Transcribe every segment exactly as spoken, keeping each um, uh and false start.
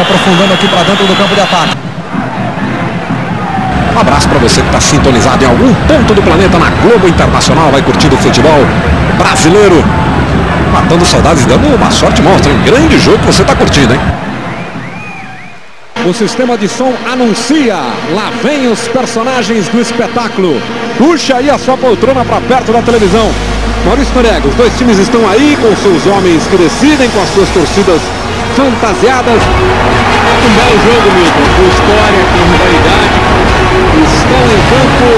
se aprofundando aqui para dentro do campo de ataque. Um abraço para você que está sintonizado em algum ponto do planeta na Globo Internacional. Vai curtindo o futebol brasileiro. Matando saudades, dando uma sorte monstra. Um grande jogo que você está curtindo, hein? O sistema de som anuncia. Lá vem os personagens do espetáculo. Puxa aí a sua poltrona para perto da televisão. Maurício Noriega, os dois times estão aí com seus homens que decidem, com as suas torcidas fantasiadas. Um belo jogo, Milton, com história, com rivalidade. Estão em campo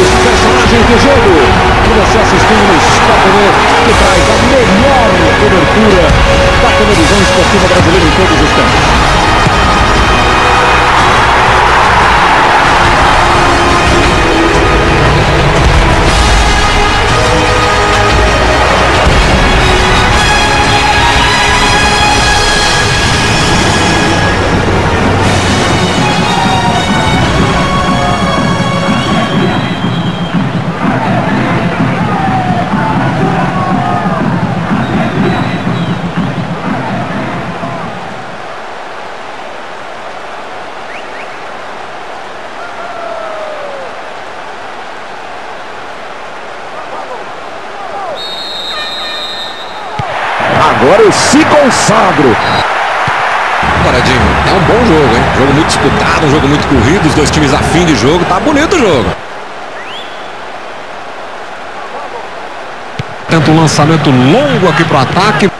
os personagens do jogo. E você assistindo no Sport T V, que traz a melhor cobertura da televisão esportiva brasileira em todos os tempos. Agora eu se consagro. Agora, Edinho, é um bom jogo, hein? Jogo muito disputado, um jogo muito corrido. Os dois times a fim de jogo. Tá bonito o jogo. Tenta um lançamento longo aqui pro ataque.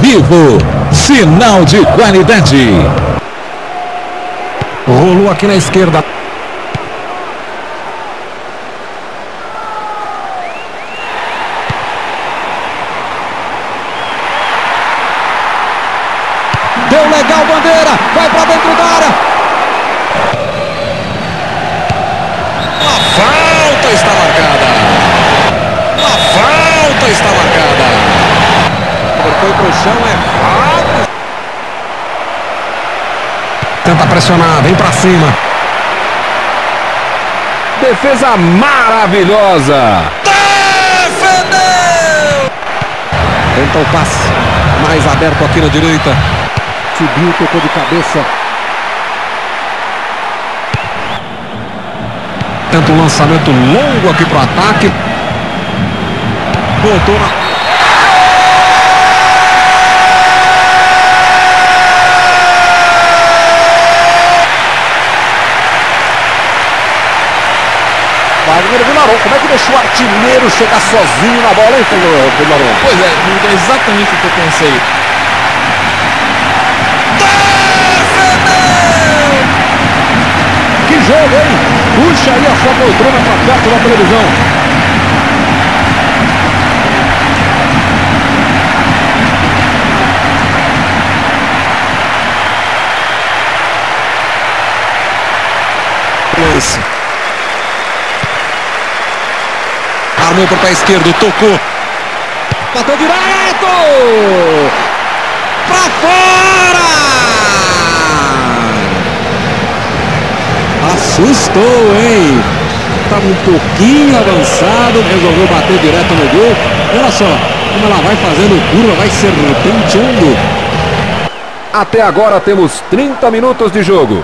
Vivo, sinal de qualidade. Rolou aqui na esquerda. Deu legal, bandeira, vai pra dentro da área. A falta está marcada. A falta está marcada. Cortou pro chão, é falta. Tenta pressionar, vem pra cima. Defesa maravilhosa. Defendeu. Tenta o passe, mais aberto aqui na direita. Subiu, tocou de cabeça. Tenta um lançamento longo aqui pro ataque. Botou na... Wagner Vilaron, como é que deixou o artilheiro chegar sozinho na bola, hein, Vilaron? Pois é, é exatamente o que eu pensei. Jogo, hein? Puxa aí a sua poltrona para perto da televisão. Lance. Armou para o pé esquerdo, tocou. Bateu direto! Para fora! Assustou, hein? Estava um pouquinho avançado, resolveu bater direto no gol. Olha só, como ela vai fazendo curva, vai serpenteando. Até agora temos trinta minutos de jogo.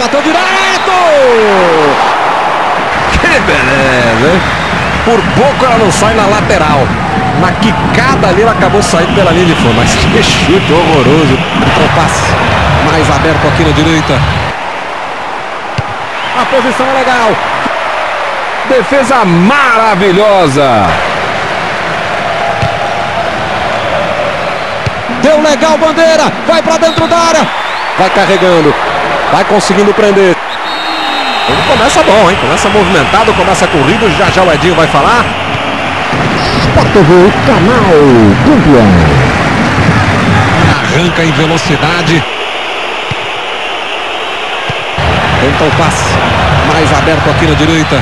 Bateu direto! Que beleza, hein? Por pouco ela não sai na lateral. Na quicada ali, ela acabou saindo pela linha de fundo. Mas que chute horroroso. Então o passe mais aberto aqui na direita. A posição é legal. Defesa maravilhosa. Deu legal, bandeira. Vai pra dentro da área. Vai carregando. Vai conseguindo prender. Ele começa bom, hein? Começa movimentado, começa corrido. Já já o Edinho vai falar. Sport T V, Canal Dublin. Arranca em velocidade. Tenta o passe mais aberto aqui na direita.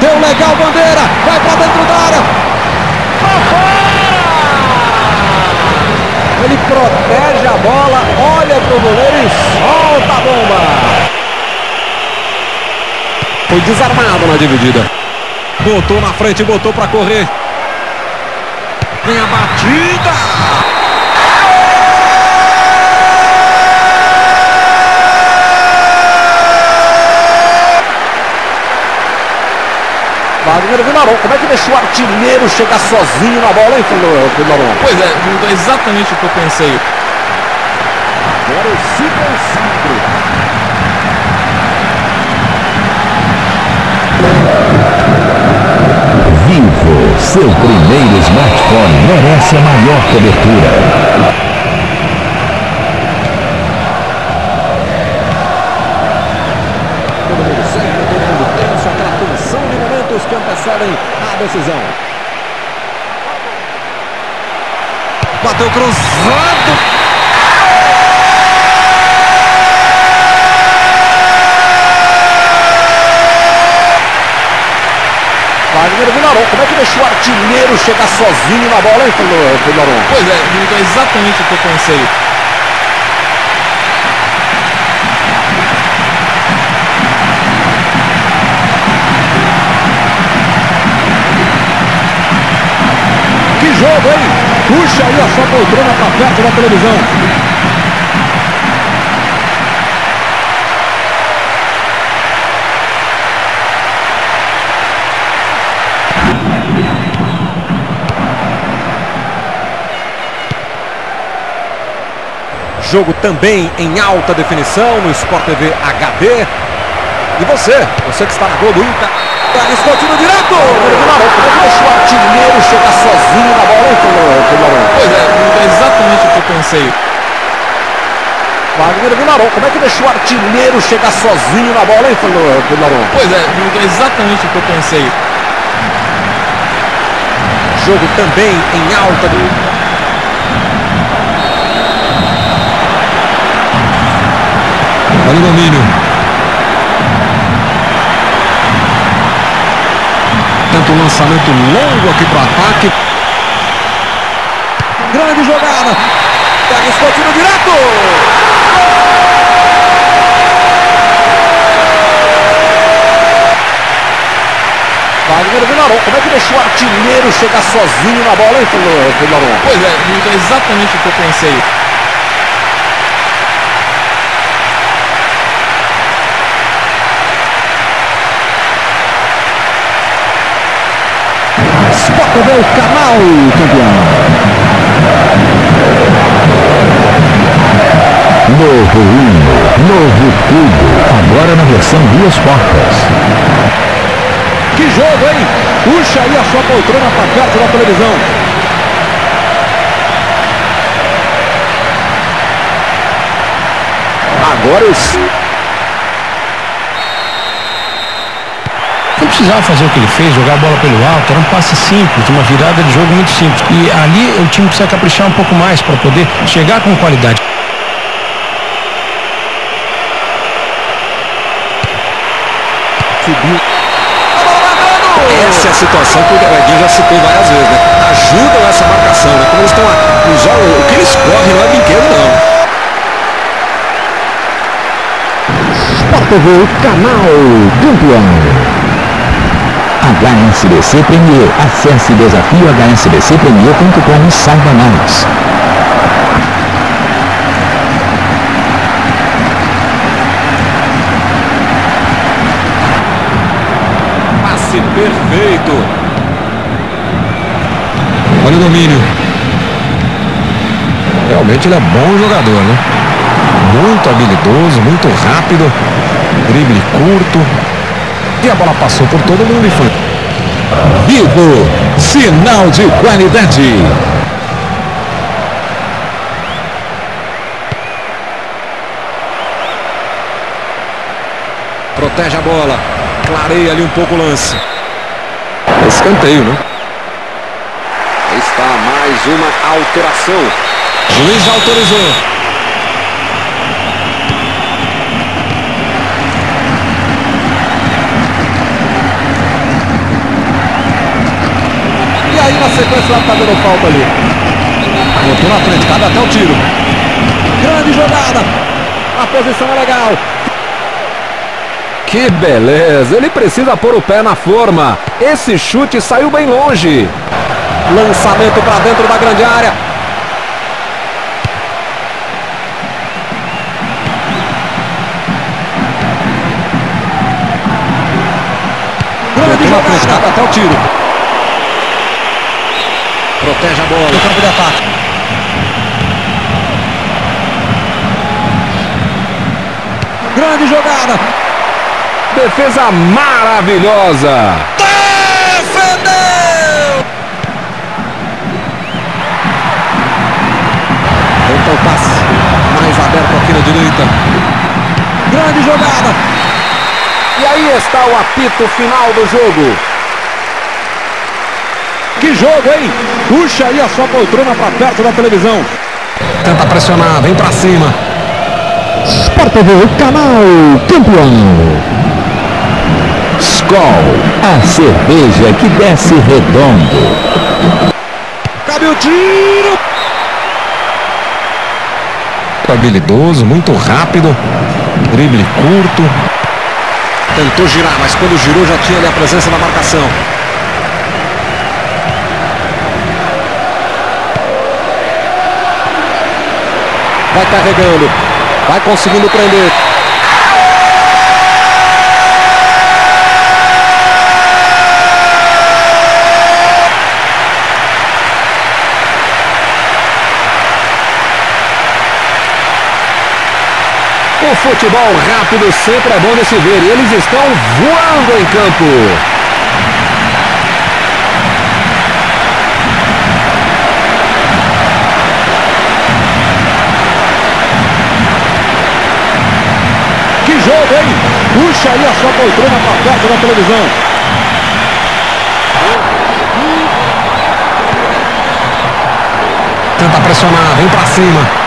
Deu legal, bandeira. Vai pra dentro da área. Pra fora! Ele protege a bola, olha pro goleiro e solta a bola. bomba. Foi desarmado na dividida. Botou na frente, botou pra correr. Vem a batida. Primeiro Vilaron, como é que deixou o artilheiro chegar sozinho na bola, hein, Vilaron? Pois é, mudou exatamente o que eu pensei. Agora eu se concentro. Vivo, seu primeiro smartphone merece a maior cobertura. A decisão. Bateu cruzado. Wagner Vilaron, como é que deixou o artilheiro chegar sozinho na bola, hein, Vilaron? Pois é, mudou exatamente o que eu pensei. Jogo, hein? Puxa aí a sua poltrona pra perto da televisão. Jogo também em alta definição no Sport T V H D. E você, você que está na Globo Ita. Skol tiro direto! Deixa o artilheiro chegar sozinho na bola, hein? Pois é, é exatamente o que eu pensei. Wagner Vilaron, como é que deixou o artilheiro chegar sozinho na bola, hein, Vilaron? Pois é, é exatamente o que eu pensei. Jogo também em alta do... Olha o domínio. Um lançamento longo aqui para o ataque. Grande jogada. Pega esse tiro direto. Wagner Vilaron, como é que deixou o artilheiro chegar sozinho na bola, hein, Vilaron? Pois é, é exatamente o que eu pensei. Sport T V, o canal campeão. Novo hino, novo tudo, agora na versão duas portas. Que jogo, hein? Puxa aí a sua poltrona pra perto da televisão. Agora os... Não precisava fazer o que ele fez, jogar a bola pelo alto, era um passe simples, uma virada de jogo muito simples. E ali o time precisa caprichar um pouco mais para poder chegar com qualidade. Subiu. Essa é a situação que o Garguinho já citou várias vezes, né? Ajudam essa marcação, né? Como eles estão lá, o que eles correm não é brinquedo, não. Sport T V, canal campeão. H S B C Premier. Acesse desafio H S B C Premier ponto com e saiba mais. Passe perfeito. Olha o domínio. Realmente ele é bom jogador, né? Muito habilidoso, muito rápido. Drible curto. E a bola passou por todo mundo e foi. Vivo, sinal de qualidade. Protege a bola. Clareia ali um pouco o lance. Escanteio, né? Está mais uma alteração. Juiz autorizou. Sequência lá tá dando falta ali. Botou na frente, cabe até o tiro. Grande jogada. a posição é legal. Que beleza, ele precisa pôr o pé na forma. Esse chute saiu bem longe. Lançamento para dentro da grande área. Grande jogada, até o tiro. Protege a bola. Campo de ataque. Grande jogada. Defesa maravilhosa. Defendeu! Então passe mais aberto aqui na direita. Grande jogada. E aí está o apito final do jogo. Que jogo, hein? Puxa aí a sua poltrona para perto da televisão. Tenta pressionar, vem para cima. Sport T V, canal campeão. Skol, a cerveja que desce redondo. Cabe o tiro. Habilidoso, muito rápido. Drible curto. Tentou girar, mas quando girou já tinha ali a presença da marcação. Vai carregando. Vai conseguindo prender. O futebol rápido sempre é bom de se ver. E eles estão voando em campo. Que jogo, hein? Puxa aí a sua poltrona para perto da televisão. Tenta pressionar, vem para cima.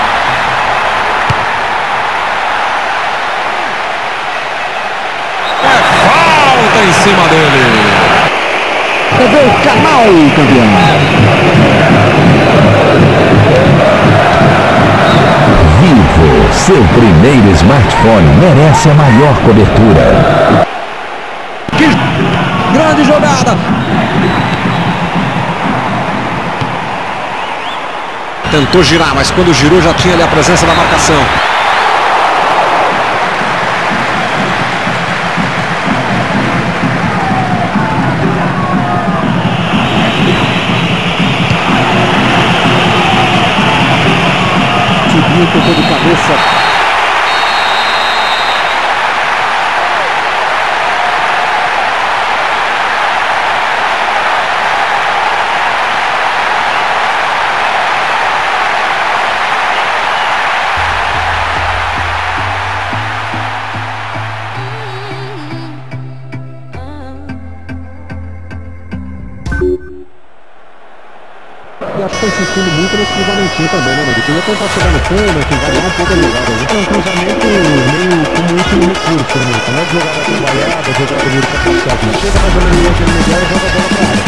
Em cima dele. Cadê o canal, campeão? Vivo, seu primeiro smartphone merece a maior cobertura. Que grande jogada! Tentou girar, mas quando girou já tinha ali a presença da marcação. Tocou de cabeça. E acho que tá insistindo muito nesse cruzamentinho também, né, Maurício? Queria tentar chegar no fundo, que vai dar um pouco de jogada. Então, um cruzamento meio com muito recurso, né? Não é jogada trabalhada, jogada de muito capacidade. Chega na zona de intermediária e joga a bola pra área.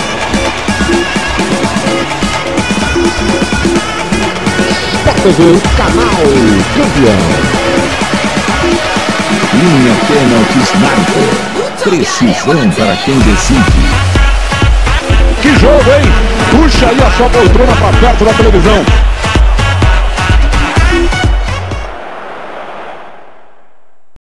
Sport T V, canal campeão. Linha pênalti sniper. Precisão para quem decide. Que jogo, hein? Puxa aí a sua poltrona pra perto da televisão.